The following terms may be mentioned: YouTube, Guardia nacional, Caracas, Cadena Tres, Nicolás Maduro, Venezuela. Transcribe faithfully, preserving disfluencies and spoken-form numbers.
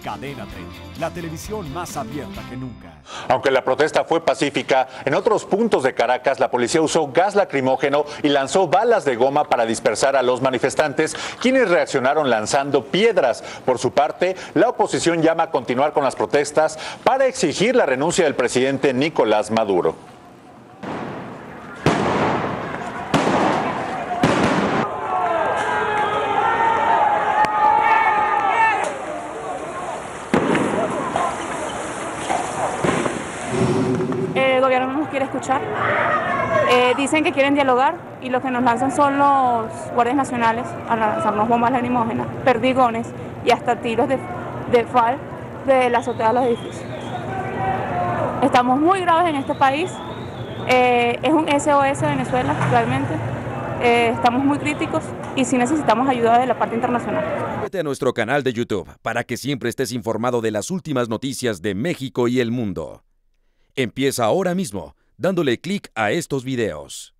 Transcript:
Cadena Tres, la televisión más abierta que nunca. Aunque la protesta fue pacífica, en otros puntos de Caracas la policía usó gas lacrimógeno y lanzó balas de goma para dispersar a los manifestantes, quienes reaccionaron lanzando piedras. Por su parte, la oposición llama a continuar con las protestas para exigir la renuncia del presidente Nicolás Maduro. El gobierno no nos quiere escuchar, eh, dicen que quieren dialogar y lo que nos lanzan son los guardias nacionales a lanzarnos bombas lacrimógenas, perdigones y hasta tiros de, de fal de la azotea de los edificios. Estamos muy graves en este país, eh, es un S O S Venezuela realmente, eh, estamos muy críticos y sí necesitamos ayuda de la parte internacional. Suscríbete a nuestro canal de YouTube para que siempre estés informado de las últimas noticias de México y el mundo. Empieza ahora mismo dándole clic a estos videos.